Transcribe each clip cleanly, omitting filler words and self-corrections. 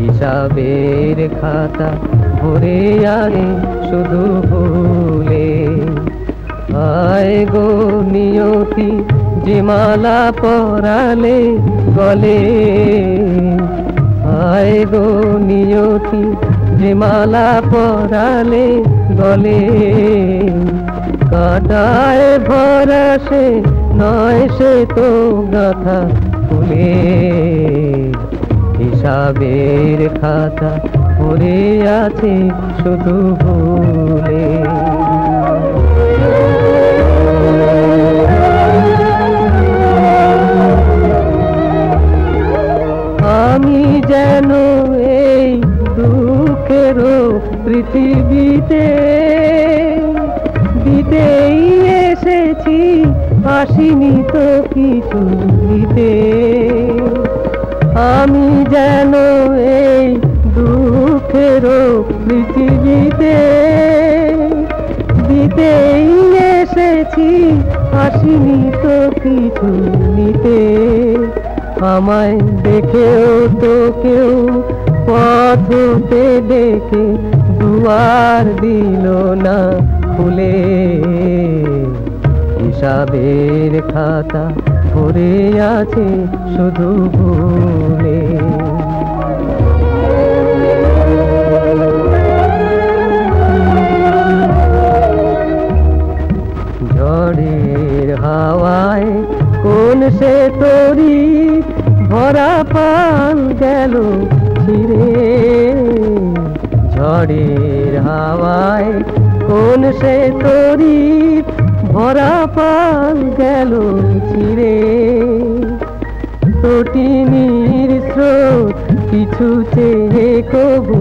হিসাবের খাতা ভরে আগে শুধু ভুলে আয় গো নিয়তি যে মালা পরালে গলে আয় গো নিয়তি যে মালা পরালে গলে কাটায় ভরা সে নয় সে তো গাথা ফুলে হিসাবের খাতা ভরে আছে শুধু ভুলে। আমি যেন এই দুঃখেরও পৃথিবীতে দিতেই এসেছি আসিনি তো কিছু দিতে। আমি যেন এই দুঃখেরও পৃথিবীতে দিতেই এসেছি আসিনি তো কিছু নিতে। আমায় দেখেও তো কেউ পথ হতে ডেকে দুয়ার দিল না খুলে হিসাবের খাতা ভরে আছে শুধু ভুলে। ঝড়ের হাওয়ায় কোন সে তরি ভরা পান গেল ছিড়ে ঝড়ের হাওয়ায় কোন সে তরি ভরা পান গেল ছিড়ে তটিনীর স্রোত কিছু চেয়ে কবু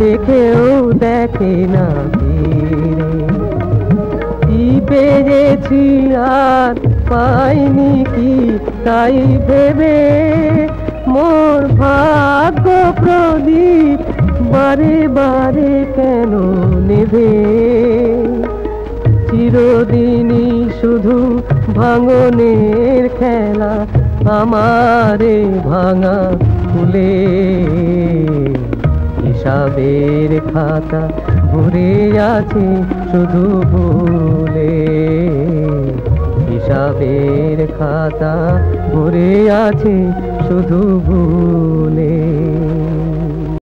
দেখেও দেখে না কি পেয়েছি আর পাইনি কি তাই ভেবে মোর ভাগ্য প্রদীপ বারে বারে কেন নেবে চিরদিনই শুধু ভাঙনের খেলা আমারে ভাঙা ফুলে হিসাবের খাতা ভরে আছে শুধু ভুলে হিসাবের খাতা ভরে আছে শুধু ভুলে।